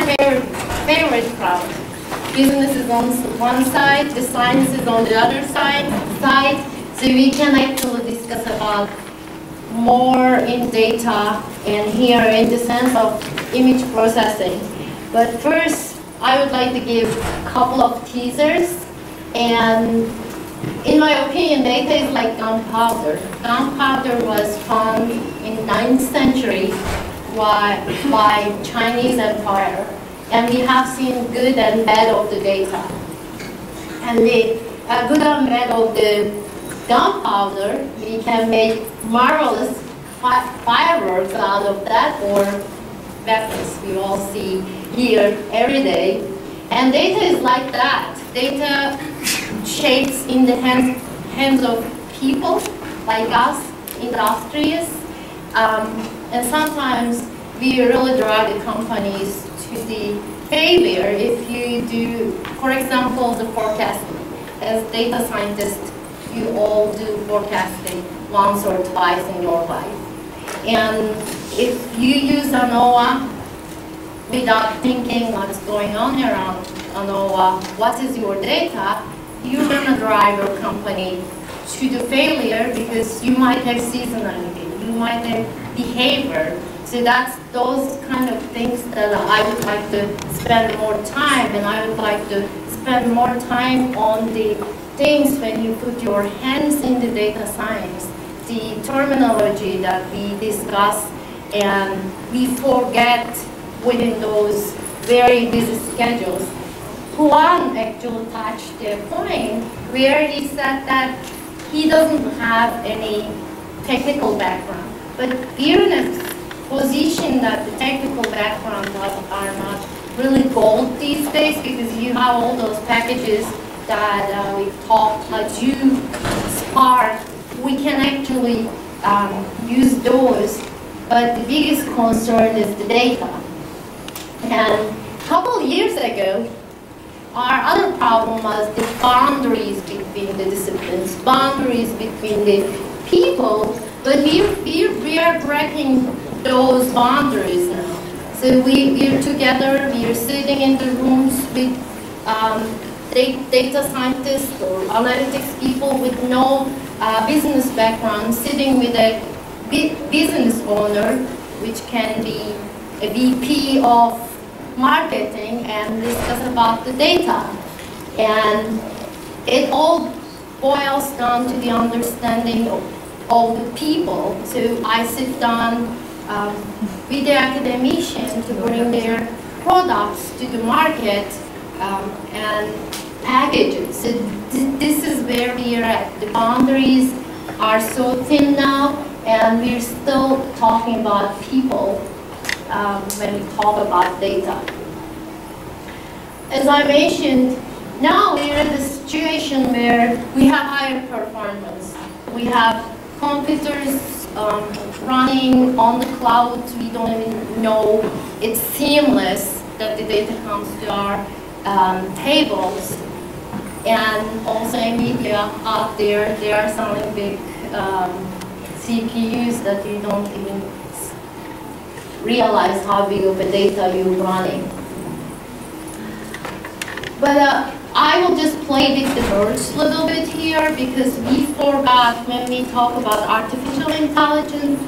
I'm very, very proud. Business is on one side, the science is on the other side, so we can actually discuss about more in data and here in the sense of image processing. But first, I would like to give a couple of teasers. And in my opinion, data is like gunpowder. Gunpowder was found in the 9th century by Chinese Empire. And we have seen good and bad of the data. And the good and bad of the gunpowder, we can make marvelous fireworks out of that, or weapons we all see here every day. And data is like that. Data shapes in the hands of people like us, industrious, and sometimes we really drive the companies to the failure if you do, for example, the forecasting. As data scientists, you all do forecasting once or twice in your life. And if you use ANOVA without thinking what's going on around ANOVA, what is your data, you're going to drive your company to the failure because you might have seasonality, you might have behavior. So that's those kind of things that I would like to spend more time, and I would like to spend more time on the things when you put your hands in the data science, the terminology that we discuss and we forget within those very busy schedules. Juan actually touched the point where he said that he doesn't have any technical background. But we're in a position that the technical backgrounds are not really gold these days because you have all those packages that we've talked, Hadoop, Spark. We can actually use those, but the biggest concern is the data. And a couple years ago, our other problem was the boundaries between the disciplines, boundaries between the people, but we are breaking those boundaries now. So we're together, we're sitting in the rooms with data scientists or analytics people with no business background, sitting with a business owner, which can be a VP of marketing, and discuss about the data. And it all boils down to the understanding of the people. So I sit down with the academician to bring their products to the market and package it. So this is where we are at. The boundaries are so thin now, and we're still talking about people when we talk about data. As I mentioned, now we are in a situation where we have higher performance. We have computers running on the cloud. We don't even know. It's seamless that the data comes to our tables. And also NVIDIA out there, they are selling big CPUs that you don't even realize how big of a data you're running. But I will just play with the words a little bit here because we forgot when we talk about artificial intelligence,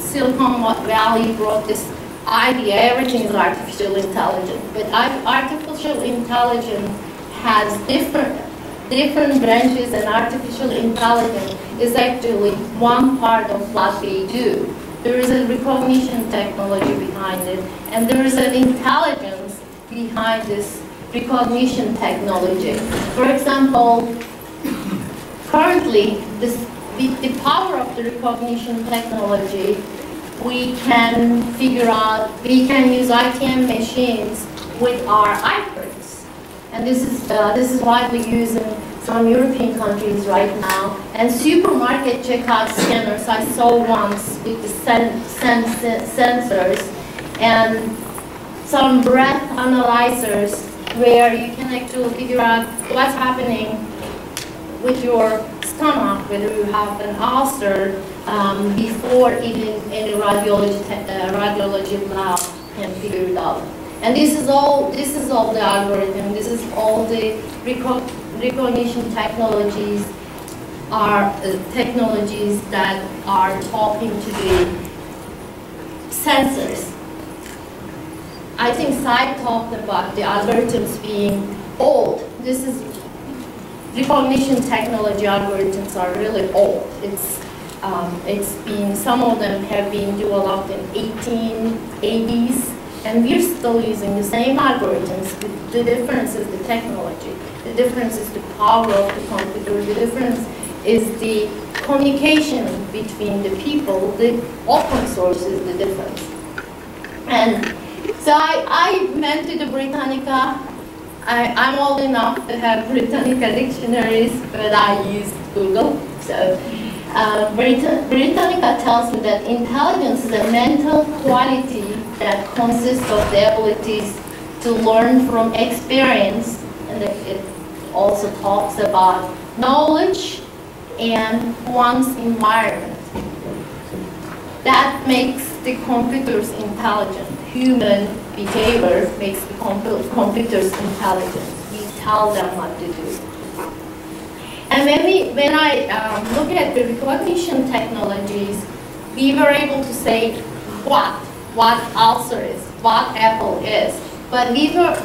Silicon Valley brought this idea, everything is artificial intelligence. But artificial intelligence has different branches, and artificial intelligence is actually one part of what we do. There is a recognition technology behind it, and there is an intelligence behind this recognition technology. For example, currently, with the power of the recognition technology, we can figure out, we can use ATM machines with our iPads. And this is what we use in some European countries right now. And supermarket checkout scanners, I saw once with the sensors, and some breath analyzers where you can actually figure out what's happening with your stomach, whether you have an ulcer before even any radiology lab can figure it out. And this is all the algorithm. This is all the recognition technologies that are talking to the sensors. I think Sai talked about the algorithms being old. This is recognition technology algorithms are really old. It's been, some of them have been developed in 1880s. And we're still using the same algorithms. The difference is the technology. The difference is the power of the computer. The difference is the communication between the people. The open source is the difference. And so I went to the Britannica. I'm old enough to have Britannica dictionaries, but I used Google. So Britannica tells me that intelligence is a mental quality that consists of the abilities to learn from experience, and it also talks about knowledge and one's environment. That makes the computers intelligent. Human behavior makes the computers intelligent. We tell them what to do. And when I look at the recognition technologies, we were able to say what ulcer is, what apple is. But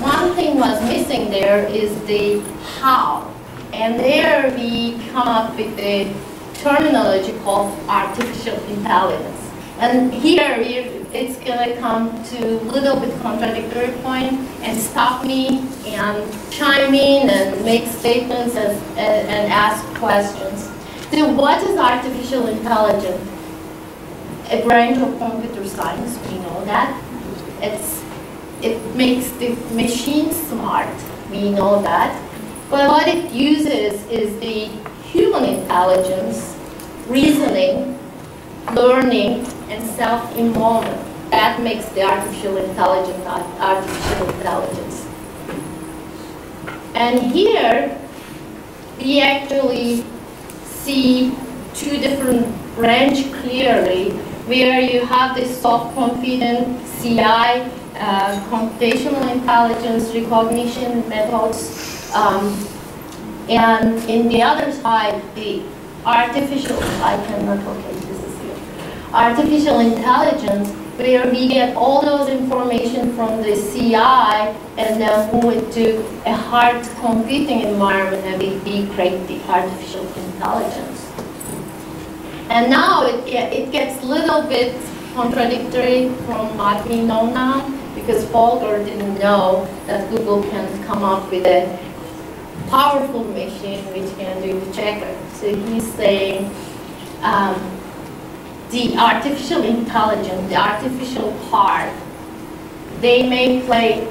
one thing was missing there is the how. And there we come up with the terminology called artificial intelligence. And here it's gonna come to a little bit contradictory point and stop me and chime in and make statements and ask questions. So what is artificial intelligence? A branch of computer science, we know that. It makes the machine smart, we know that. But what it uses is the human intelligence, reasoning, learning, and self-involvement. That makes the artificial intelligence. And here, we actually see two different branches clearly, where you have this self-confident CI, computational intelligence, recognition methods, and in the other side, the artificial intelligence, where we get all those information from the CI and then move it to a hard computing environment and we create the artificial intelligence. And now it gets a little bit contradictory from what we know now, because Folger didn't know that Google can come up with a powerful machine which can do the checker. So he's saying the artificial intelligence, the artificial part, the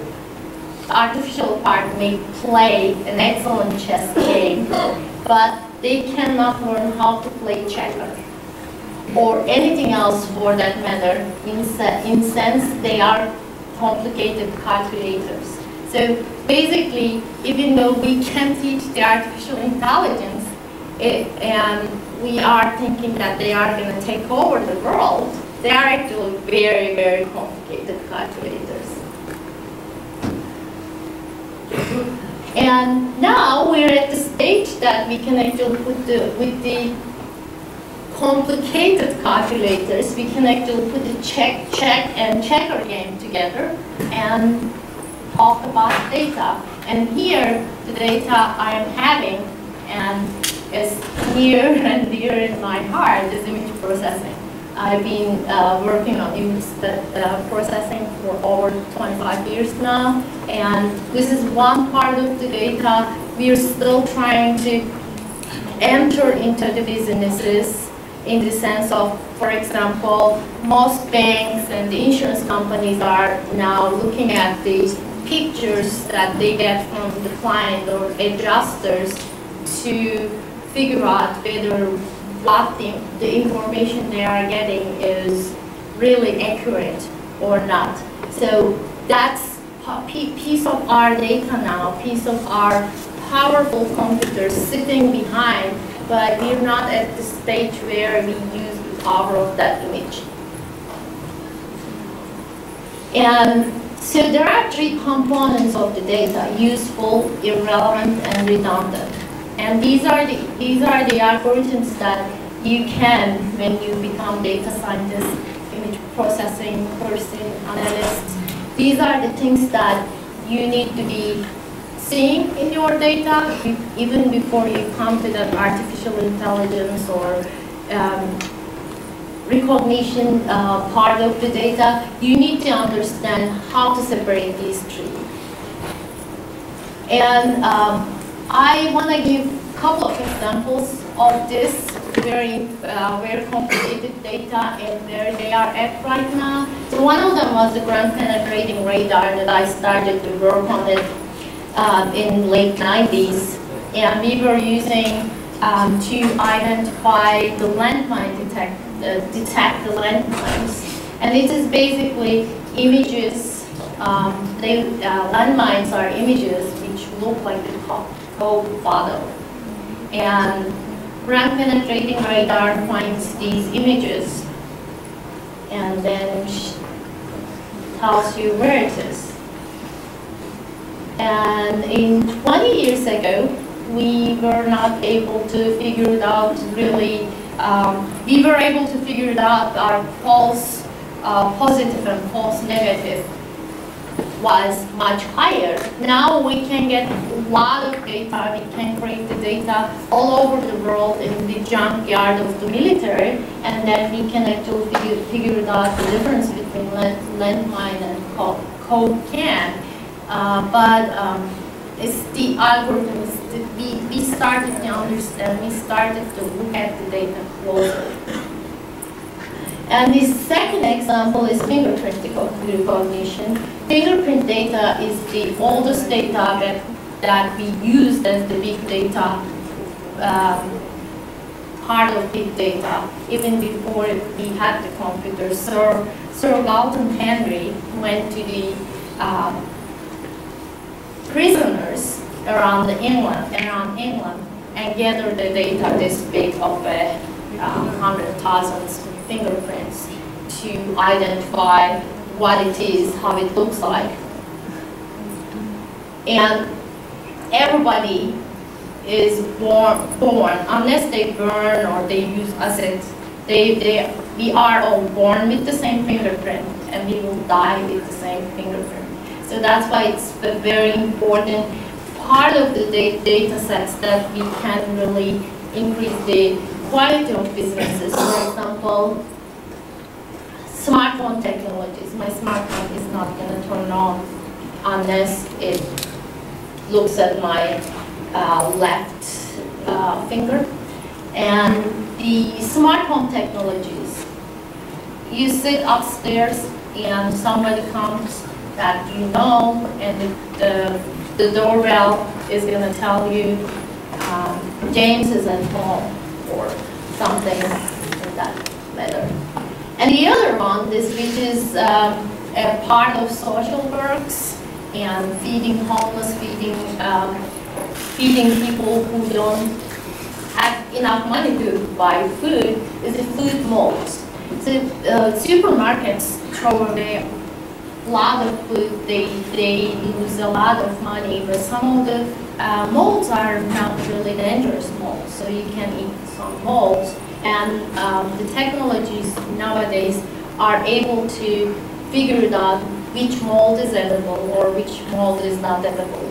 artificial part may play an excellent chess game, but they cannot learn how to play checker or anything else for that matter, in sense they are complicated calculators. So basically, even though we can teach the artificial intelligence, and we are thinking that they are going to take over the world, they are actually very, very complicated calculators. And now we're at the stage that we can actually with the complicated calculators, we can actually put the check and checker game together and talk about data. And here, the data I am having and is near and dear in my heart is image processing. I've been working on image processing for over 25 years now, and this is one part of the data. We are still trying to enter into the businesses in the sense of, for example, most banks and the insurance companies are now looking at these pictures that they get from the client or adjusters to figure out whether what the information they are getting is really accurate or not. So that's a piece of our data now, piece of our powerful computers sitting behind, but we're not at the stage where we use the power of that image. And So there are three components of the data: useful, irrelevant, and redundant. And these are the algorithms that you can, when you become data scientist, image processing person, analyst. These are the things that you need to be seeing in your data, even before you come to the artificial intelligence or recognition part of the data. You need to understand how to separate these three. And I want to give a couple of examples of this very complicated data and where they are at right now. So one of them was the ground penetrating radar that I started to work on it in late 90s, and we were using to identify the landmine detect the landmines. And it is basically images, landmines are images which look like the Coke bottle. And ground penetrating radar finds these images and then tells you where it is. And in 20 years ago, we were not able to figure it out really. We were able to figure it out our false positive and false negative was much higher. Now we can get a lot of data. We can create the data all over the world in the junkyard of the military, and then we can actually figure out the difference between landmine and coke can. It's the algorithms. We started to understand, we started to look at the data closely. And the second example is fingerprint recognition. Fingerprint data is the oldest data that we used as the big data, part of big data, even before we had the computer. Sir Galton Henry went to the prisoners around England and gathered the data this big of 100,000 fingerprints to identify what it is, how it looks like. And everybody is born unless they burn or they use assets. We are all born with the same fingerprint, and we will die with the same fingerprint. So that's why it's a very important part of the data sets that we can really increase the quality of businesses. For example, smartphone technologies. My smartphone is not going to turn on unless it looks at my left finger. And the smartphone technologies, you sit upstairs and somebody comes that you know, and the doorbell is going to tell you James is at home or something in that letter. And the other one, which is a part of social works and feeding homeless, feeding people who don't have enough money to buy food, is the food molds. So supermarkets throw away a lot of food, they lose a lot of money, but some of the molds are not really dangerous molds, so you can eat some molds. And the technologies nowadays are able to figure it out which mold is edible or which mold is not edible.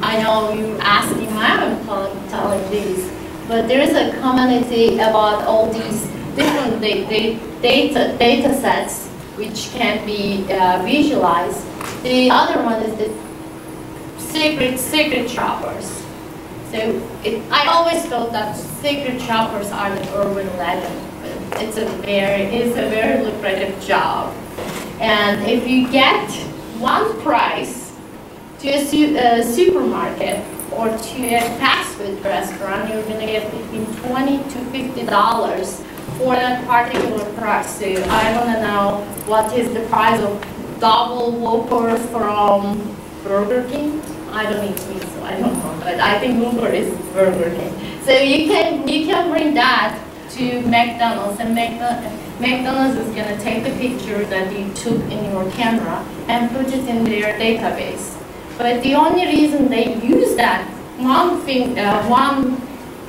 I know you're asking why I'm telling these, but there is a commonality about all these different data sets which can be visualized. The other one is the secret shoppers. So I always thought that secret shoppers are an urban legend. It's a very lucrative job. And if you get one price to a supermarket or to a fast food restaurant, you're going to get between $20 to $50 for that particular price. So I want to know what is the price of double Whopper from Burger King. I don't eat meat, so I don't know, but I think Whopper is Burger King. So you can bring that to McDonald's, and McDonald's is going to take the picture that you took in your camera and put it in their database. But the only reason they use that one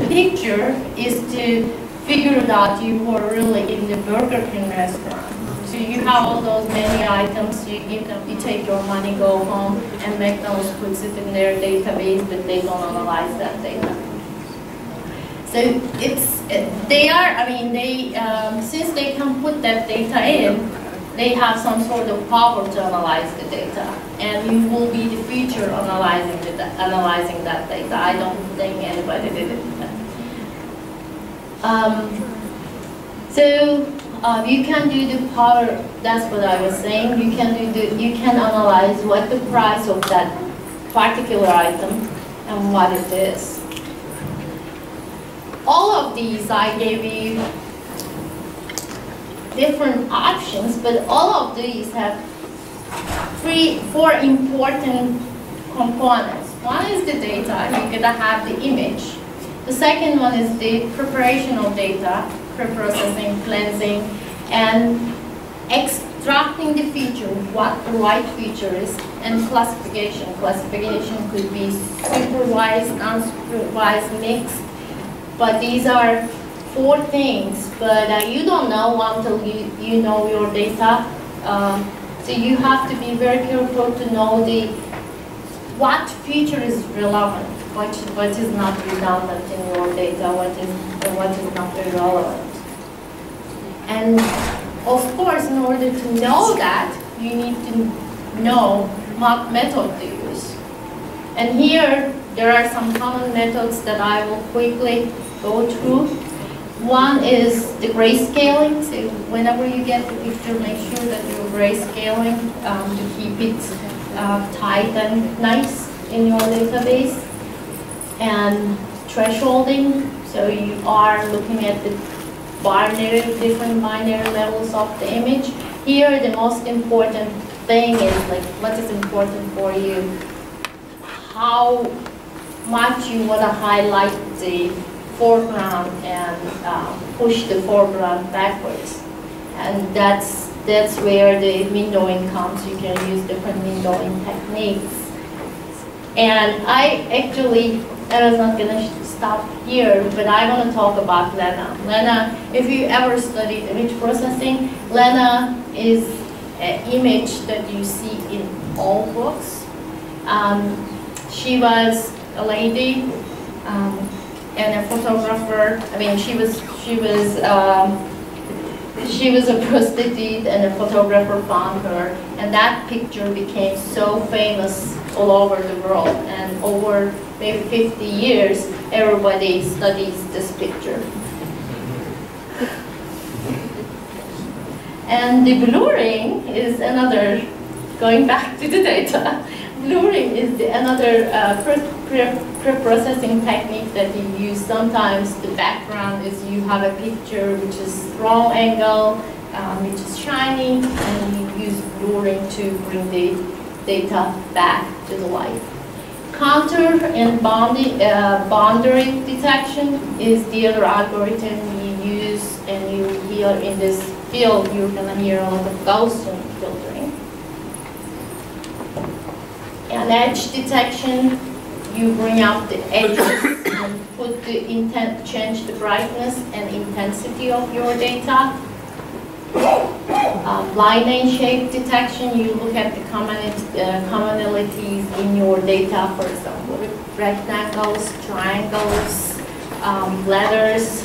picture is to figure out you were really in the Burger King restaurant. So you have all those many items, you give them, you take your money, go home, and McDonald's puts it in their database, but they don't analyze that data. So it's, they are, I mean, they, since they can put that data in, they have some sort of power to analyze the data. And you will be the future analyzing that data. I don't think anybody did it. You can do the power, that's what I was saying. You can do the, you can analyze what the price of that particular item and what it is. All of these I gave you different options, but all of these have four important components. One is the data, you're gonna have the image. The second one is the preparation of data, pre-processing, cleansing, and extracting the feature, what the right feature is, and classification. Classification could be supervised, unsupervised, mixed, but these are four things, but you don't know until you know your data. So you have to be very careful to know what feature is relevant, what is not redundant in your data, what is not irrelevant. And of course, in order to know that, you need to know what method to use. And here, there are some common methods that I will quickly go through. One is the grayscaling. So whenever you get the picture, make sure that you're grayscaling to keep it tight and nice in your database. And thresholding, so you are looking at the different binary levels of the image. Here, the most important thing is like what is important for you, how much you want to highlight the foreground and push the foreground backwards. And that's where the windowing comes. You can use different windowing techniques. And I was not going to stop here, but I want to talk about Lena. Lena, if you ever studied image processing, Lena is an image that you see in all books. She was a lady and a photographer. I mean, she was a prostitute, and a photographer found her, and that picture became so famous all over the world. And over maybe 50 years, everybody studies this picture. And the blurring is another. Going back to the data, blurring is another pre-processing technique that you use. Sometimes the background is you have a picture which is wrong angle, which is shiny, and you use blurring to bring the data back to the light. Contour and boundary detection is the other algorithm you use, and you hear in this field, you're gonna hear a lot of Gaussian filtering. And edge detection, you bring out the edges and put the intent, change the brightness and intensity of your data. Line and shape detection, you look at the commonalities in your data, for example, rectangles, triangles, letters.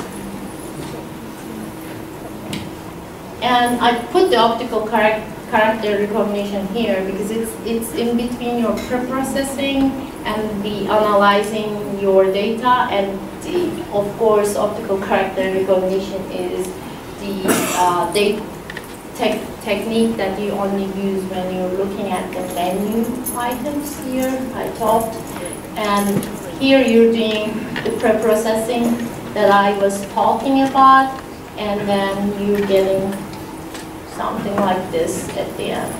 And I put the optical character recognition here because it's in between your pre-processing and the analyzing your data, and of course optical character recognition is the technique that you only use when you're looking at the menu items. Here I talked, and here you're doing the pre-processing that I was talking about, and then you're getting something like this at the end.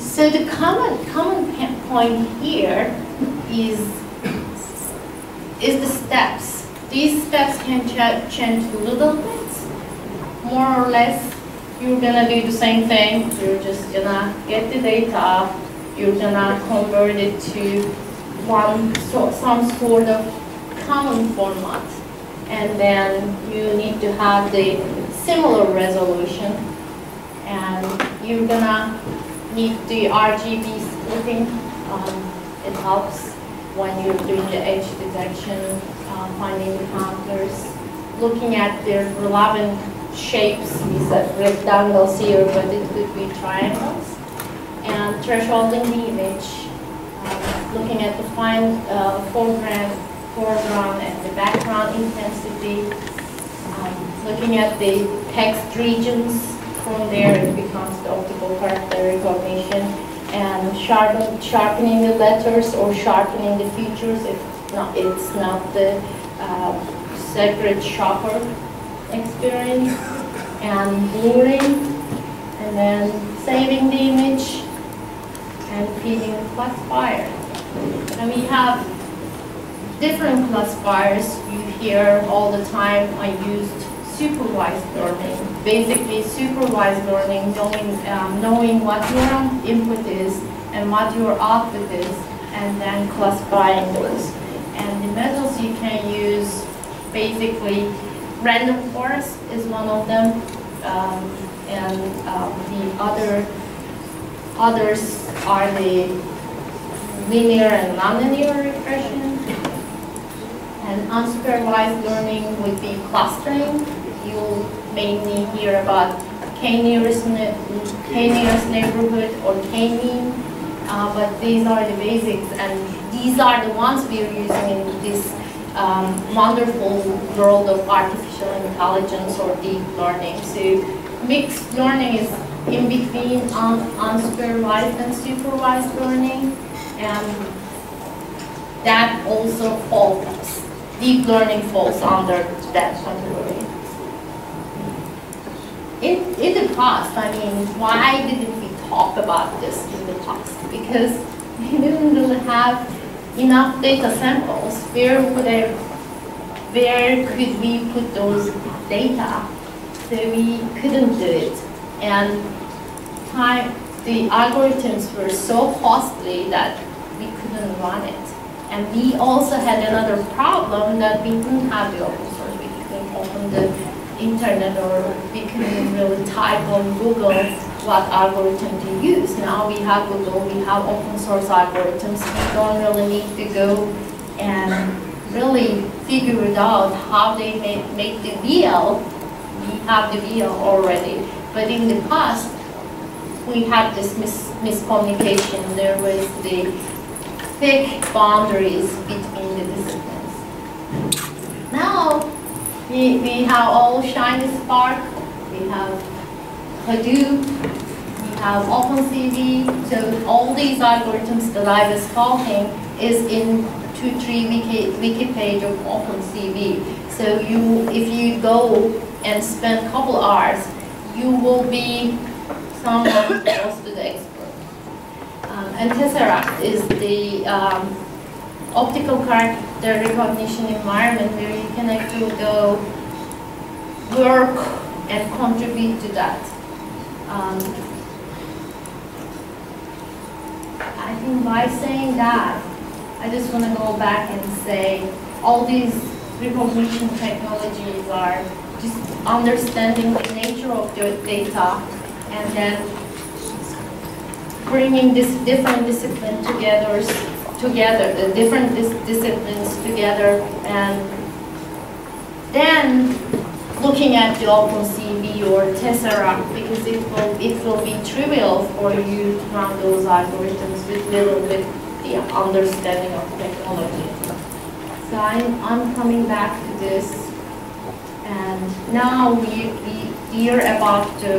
So the common point here is the steps. these steps can change a little bit, more or less. You're gonna do the same thing. You're just gonna get the data. You're gonna convert it to some sort of common format, and then you need to have the similar resolution. And you're gonna need the RGB splitting. It helps when you're doing the edge detection, finding the counters, looking at their relevant shapes. We said rectangles here, but it could be triangles. And thresholding the image, looking at the fine foreground and the background intensity, looking at the text regions. From there it becomes the optical character recognition, and sharpening the letters or sharpening the features if not, it's not the separate shopper experience, and blurring, and then saving the image and feeding the classifier. And we have different classifiers. You hear all the time, I used supervised learning. Basically, supervised learning, knowing what your input is and what your output is, and then classifying those. And the methods you can use, basically, random forest is one of them, and the others are the linear and nonlinear regression. And unsupervised learning would be clustering. You'll mainly hear about K-nearest neighborhood or K-means, but these are the basics, and these are the ones we are using in this wonderful world of artificial intelligence or deep learning. So mixed learning is in between unsupervised and supervised learning, and that also falls. Deep learning falls under that category. In the past, I mean, why didn't we talk about this in the past? Because we didn't really have enough data samples. Where could we put those data? So we couldn't do it. And the algorithms were so costly that we couldn't run it. And we also had another problem that we didn't have the open source. We couldn't open the internet, or we couldn't really type on Google what algorithm to use. Now we have Google, we have open source algorithms. We don't really need to go and really figure it out how they make the VL. We have the VL already. But in the past, we had this miscommunication. There was the thick boundaries between the disciplines. Now we have all shiny Spark, we have Hadoop, we have OpenCV, so all these algorithms that I was talking is in 2-3 wiki page of OpenCV. So if you go and spend a couple hours, you will be someone close to the expert. And Tesseract is the optical character recognition environment where you can actually go work and contribute to that. I think by saying that, I just want to go back and say all these recognition technologies are just understanding the nature of the data and then bringing this different discipline together, the different disciplines together, and then looking at the OpenCV or Tesseract, because it will be trivial for you to run those algorithms with little bit the understanding of technology. So I'm coming back to this, and now we hear about the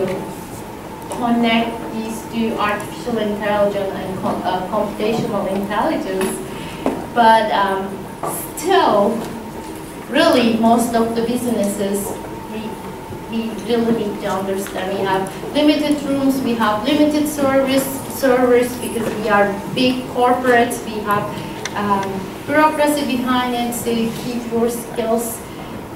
connect these two, artificial intelligence and computational intelligence, but still, really, most of the businesses, we really need to understand. We have limited rooms, we have limited servers because we are big corporates, we have bureaucracy behind it, so you keep your skills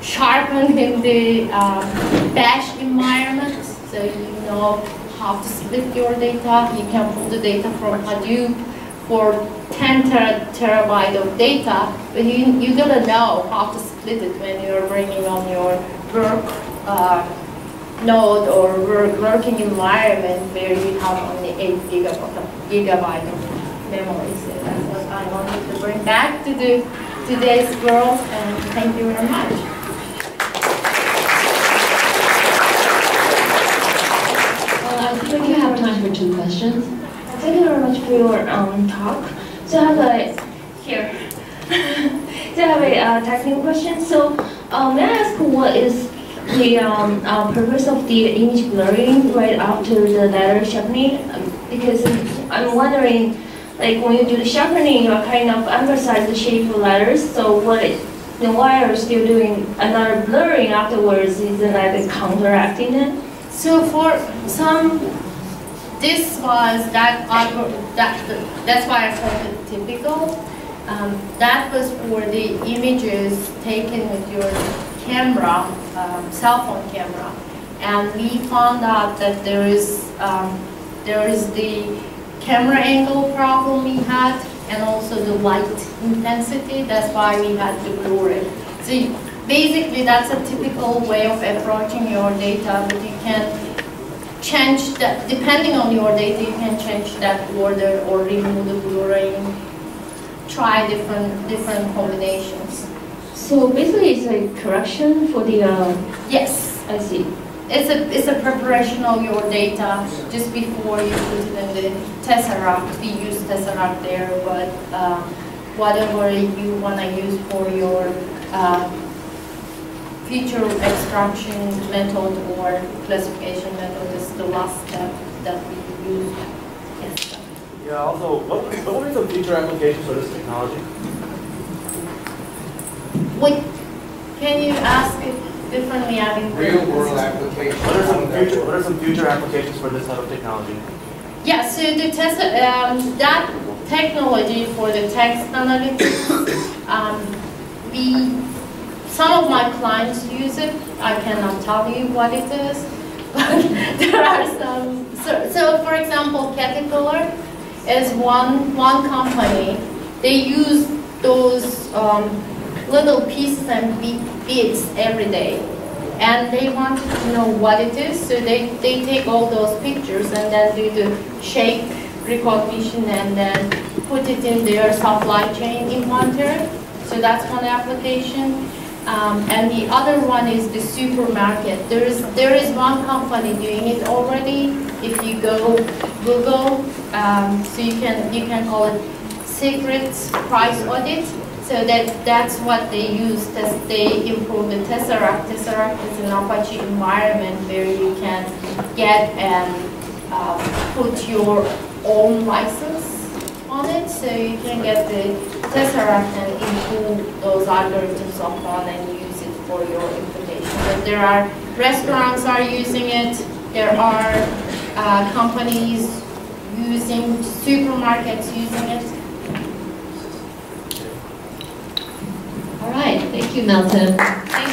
sharpened in the bash environment, so you know how to split your data. You can pull the data from Hadoop for 10 terabyte of data, but you gotta know how to split it when you're bringing on your work node or working environment where you have only 8 gigabyte of memory. So that's what I wanted to bring back to the today's world, and thank you very much. I think we have time for 2 questions. Thank you very much for your talk. So I have a technical question. So may I ask what is the purpose of the image blurring right after the letter sharpening? Because I'm wondering, like when you do the sharpening, you are kind of emphasize the shape of letters. So what? Then why are you still doing another blurring afterwards? Isn't that counteracting it? So for some, this was that that's why I called it typical. That was for the images taken with your camera, cell phone camera, and we found out that there is the camera angle problem we had, and also the light intensity. That's why we had to blur it. So basically, that's a typical way of approaching your data, but you can change that, depending on your data, you can change that order or remove the blurring, try different combinations. So basically it's a correction for the... Yes. I see. It's a preparation of your data just before you put it in the Tesseract. We use Tesseract there, but whatever you want to use for your... feature extraction method or classification method is the last step that we use. Yes. Yeah, also, what will be the future applications for this technology? Wait, can you ask it differently? I mean, real world applications. What are some future applications for this type of technology? Yeah, so the test, that technology for the text analytics, some of my clients use it. I cannot tell you what it is, but there are some. So for example, Caterpillar is one company. They use those little pieces and bits every day, and they wanted to know what it is. So they take all those pictures and then do the shape recognition and then put it in their supply chain inventory. So that's one application. And the other one is the supermarket. There is one company doing it already. If you go Google, so you can call it secret price audit. So that's what they use. They improve the Tesseract. Tesseract is an Apache environment where you can get and put your own license on it. So you can get the Tesseract and include those algorithms upon and use it for your implementation. But there are restaurants are using it. There are companies using, supermarkets using it. All right, thank you, Meltem.